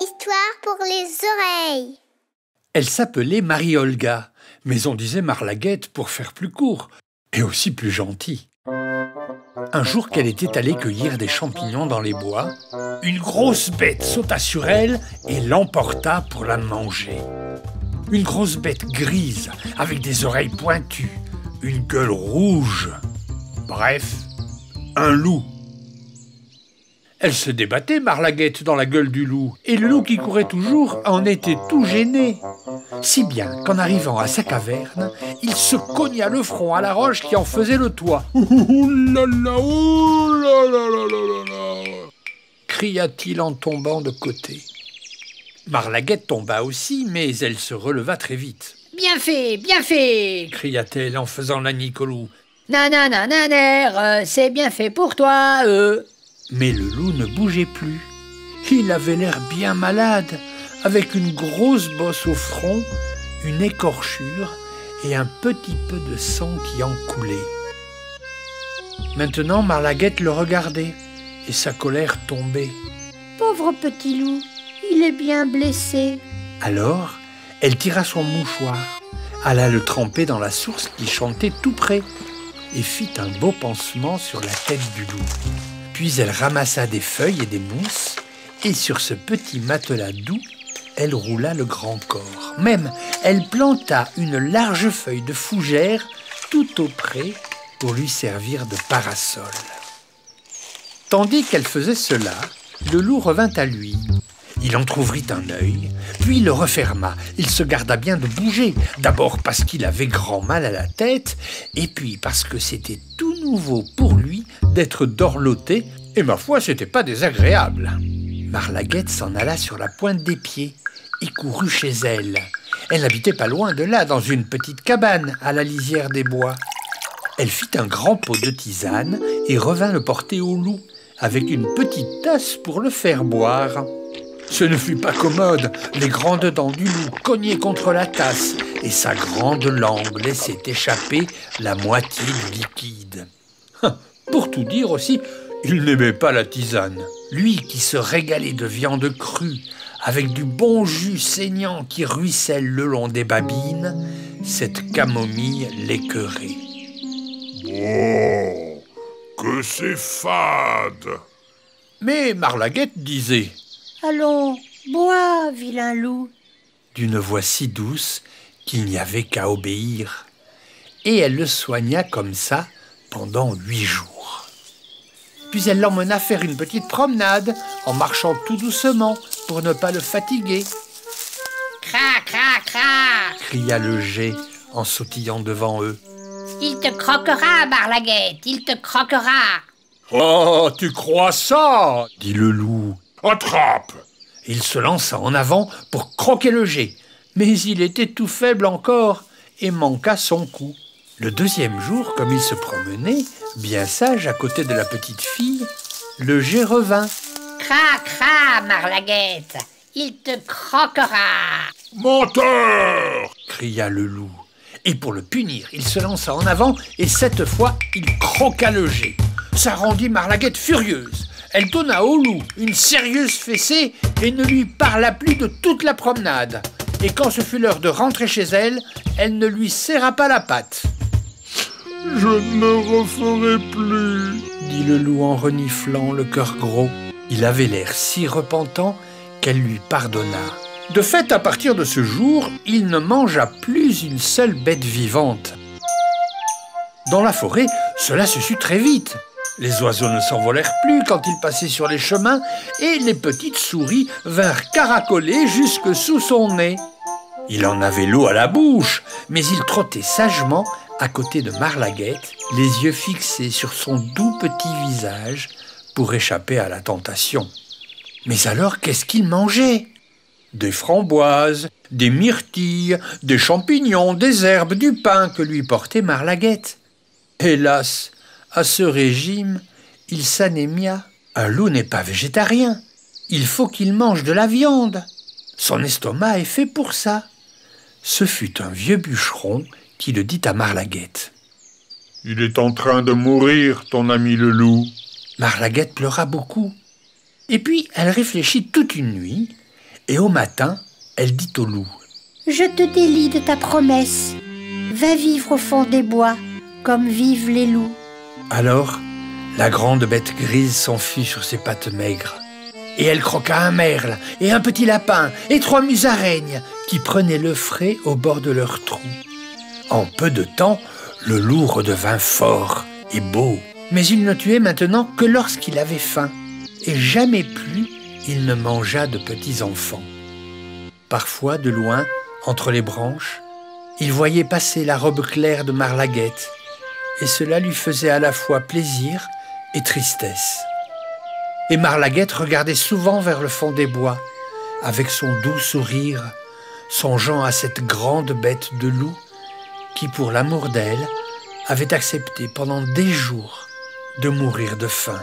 Histoires pour les oreilles. Elle s'appelait Marie-Olga, mais on disait Marlaguette pour faire plus court et aussi plus gentil. Un jour qu'elle était allée cueillir des champignons dans les bois, une grosse bête sauta sur elle et l'emporta pour la manger. Une grosse bête grise, avec des oreilles pointues, une gueule rouge. Bref, un loup. Elle se débattait, Marlaguette, dans la gueule du loup, et le loup qui courait toujours en était tout gêné. Si bien qu'en arrivant à sa caverne, il se cogna le front à la roche qui en faisait le toit. « Ouh là là, cria-t-il en tombant de côté. Marlaguette tomba aussi, mais elle se releva très vite. « bien fait !» cria-t-elle en faisant la nique au loup. « Nananananer, c'est bien fait pour toi, !» Mais le loup ne bougeait plus. Il avait l'air bien malade, avec une grosse bosse au front, une écorchure et un petit peu de sang qui en coulait. Maintenant, Marlaguette le regardait et sa colère tombait. « Pauvre petit loup !» Il est bien blessé. Alors, elle tira son mouchoir, alla le tremper dans la source qui chantait tout près et fit un beau pansement sur la tête du loup. Puis elle ramassa des feuilles et des mousses et sur ce petit matelas doux, elle roula le grand corps. Même, elle planta une large feuille de fougère tout auprès pour lui servir de parasol. Tandis qu'elle faisait cela, le loup revint à lui. Il entr'ouvrit un œil, puis le referma. Il se garda bien de bouger, d'abord parce qu'il avait grand mal à la tête, et puis parce que c'était tout nouveau pour lui d'être dorloté, et ma foi, c'était pas désagréable. Marlaguette s'en alla sur la pointe des pieds et courut chez elle. Elle n'habitait pas loin de là, dans une petite cabane à la lisière des bois. Elle fit un grand pot de tisane et revint le porter au loup, avec une petite tasse pour le faire boire. Ce ne fut pas commode, les grandes dents du loup cognaient contre la tasse et sa grande langue laissait échapper la moitié du liquide. Pour tout dire aussi, il n'aimait pas la tisane. Lui qui se régalait de viande crue, avec du bon jus saignant qui ruisselle le long des babines, cette camomille l'écœurait. Oh, que c'est fade! Mais Marlaguette disait... « Allons, bois, vilain loup !» d'une voix si douce qu'il n'y avait qu'à obéir. Et elle le soigna comme ça pendant 8 jours. Puis elle l'emmena faire une petite promenade, en marchant tout doucement pour ne pas le fatiguer. « Cra, cra, cra !» cria le jet en sautillant devant eux. « Il te croquera, Marlaguette, il te croquera !»« Oh, tu crois ça ?» dit le loup. « Attrape !» Il se lança en avant pour croquer le jet, mais il était tout faible encore et manqua son coup. Le deuxième jour, comme il se promenait, bien sage, à côté de la petite fille, le jet revint. « Cra, cra, Marlaguette, il te croquera !»« Menteur !» cria le loup. Et pour le punir, il se lança en avant et cette fois, il croqua le jet. Ça rendit Marlaguette furieuse. Elle donna au loup une sérieuse fessée et ne lui parla plus de toute la promenade. Et quand ce fut l'heure de rentrer chez elle, elle ne lui serra pas la patte. « Je ne referai plus !» dit le loup en reniflant le cœur gros. Il avait l'air si repentant qu'elle lui pardonna. De fait, à partir de ce jour, il ne mangea plus une seule bête vivante. Dans la forêt, cela se sut très vite. Les oiseaux ne s'envolèrent plus quand ils passaient sur les chemins et les petites souris vinrent caracoler jusque sous son nez. Il en avait l'eau à la bouche, mais il trottait sagement à côté de Marlaguette, les yeux fixés sur son doux petit visage pour échapper à la tentation. Mais alors, qu'est-ce qu'il mangeait? Des framboises, des myrtilles, des champignons, des herbes, du pain que lui portait Marlaguette. Hélas! À ce régime, il s'anémia. Un loup n'est pas végétarien. Il faut qu'il mange de la viande. Son estomac est fait pour ça. Ce fut un vieux bûcheron qui le dit à Marlaguette. « Il est en train de mourir, ton ami le loup. Marlaguette pleura beaucoup. Et puis, elle réfléchit toute une nuit, et au matin, elle dit au loup: « Je te délie de ta promesse. Va vivre au fond des bois, comme vivent les loups. » Alors, la grande bête grise s'enfuit sur ses pattes maigres, et elle croqua un merle, et un petit lapin, et 3 musaraignes, qui prenaient le frais au bord de leur trou. En peu de temps, le loup redevint fort et beau, mais il ne tuait maintenant que lorsqu'il avait faim. Et jamais plus il ne mangea de petits enfants. Parfois, de loin, entre les branches, il voyait passer la robe claire de Marlaguette, et cela lui faisait à la fois plaisir et tristesse. Et Marlaguette regardait souvent vers le fond des bois, avec son doux sourire, songeant à cette grande bête de loup qui, pour l'amour d'elle, avait accepté pendant des jours de mourir de faim.